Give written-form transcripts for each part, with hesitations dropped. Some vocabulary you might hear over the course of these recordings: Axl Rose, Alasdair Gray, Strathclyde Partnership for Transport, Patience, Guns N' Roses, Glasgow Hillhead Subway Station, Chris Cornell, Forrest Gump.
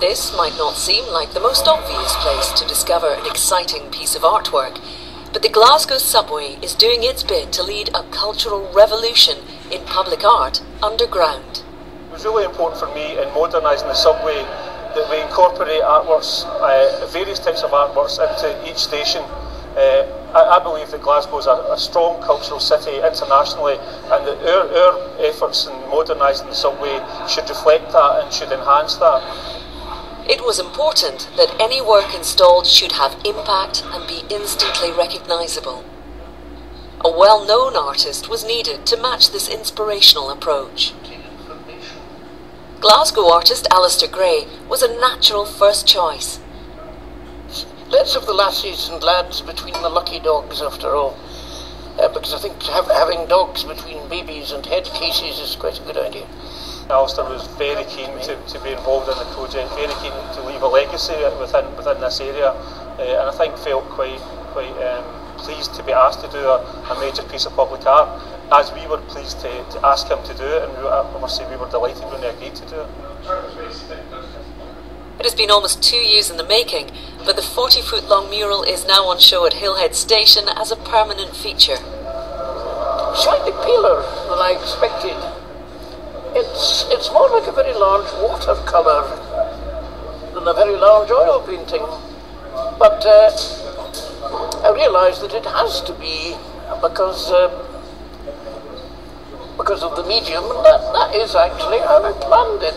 This might not seem like the most obvious place to discover an exciting piece of artwork, but the Glasgow subway is doing its bit to lead a cultural revolution in public art underground. It was really important for me in modernising the subway that we incorporate artworks, various types of artworks into each station. I believe that Glasgow is a strong cultural city internationally, and that our efforts in modernising the subway should reflect that and should enhance that. It was important that any work installed should have impact and be instantly recognisable. A well-known artist was needed to match this inspirational approach. Glasgow artist Alasdair Gray was a natural first choice. Let's have the lassies and lads between the lucky dogs after all, because I think having dogs between babies and head cases is quite a good idea. Alasdair was very keen to be involved in the project, very keen to leave a legacy within this area, and I think felt quite pleased to be asked to do a major piece of public art, as we were pleased to ask him to do it, and I must say we were delighted when he agreed to do it. It has been almost 2 years in the making, but the 40-foot-long mural is now on show at Hillhead Station as a permanent feature. Slightly paler than I expected. It's more like a very large watercolour than a very large oil painting. But I realise that it has to be because of the medium, and that is actually how I planned it.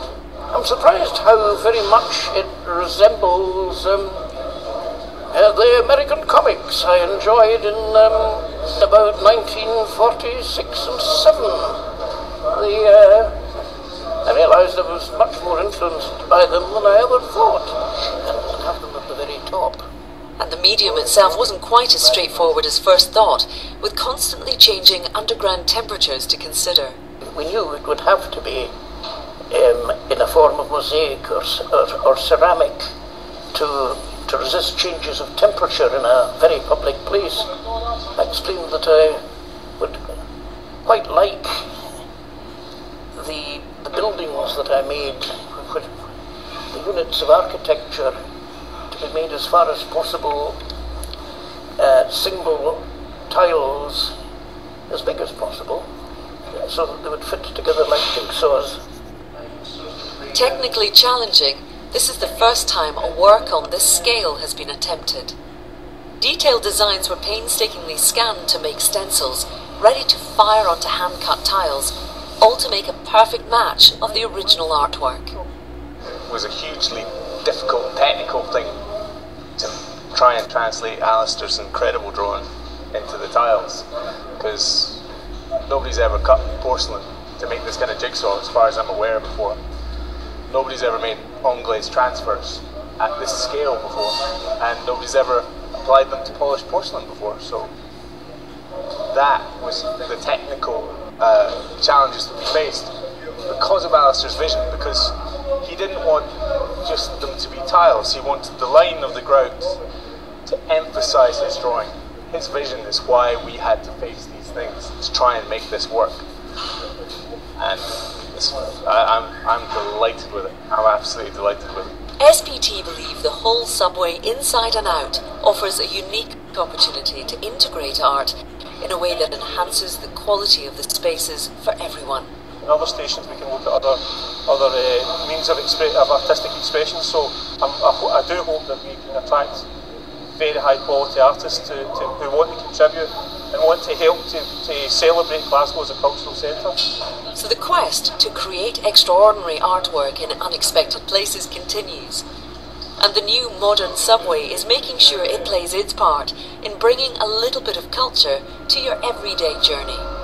I'm surprised how very much it resembles the American comics I enjoyed in about 1946 and 7. I realised I was much more influenced by them than I ever thought, and have them at the very top. And the medium itself wasn't quite as straightforward as first thought, with constantly changing underground temperatures to consider. We knew it would have to be in a form of mosaic or ceramic to resist changes of temperature in a very public place. I explained that I would quite like the buildings that I made, the units of architecture, to be made as far as possible single tiles, as big as possible, so that they would fit together like jigsaws. Technically challenging, this is the first time a work on this scale has been attempted. Detailed designs were painstakingly scanned to make stencils, ready to fire onto hand-cut tiles, all to make a perfect match of the original artwork. It was a hugely difficult technical thing to try and translate Alasdair's incredible drawing into the tiles, because nobody's ever cut porcelain to make this kind of jigsaw, as far as I'm aware, before. Nobody's ever made on-glaze transfers at this scale before, and nobody's ever applied them to polished porcelain before, so that was the technical challenges that we faced because of Alasdair's vision, because he didn't want just them to be tiles, he wanted the line of the grout to emphasise his drawing. His vision is why we had to face these things, to try and make this work. And I'm delighted with it. I'm absolutely delighted with it. SPT believe the whole subway, inside and out, offers a unique opportunity to integrate art in a way that enhances the quality of the spaces for everyone. In other stations we can look at other means of artistic expression, so I do hope that we can attract very high quality artists who want to contribute and want to help to celebrate Glasgow as a cultural centre. So the quest to create extraordinary artwork in unexpected places continues, and the new modern subway is making sure it plays its part in bringing a little bit of culture to your everyday journey.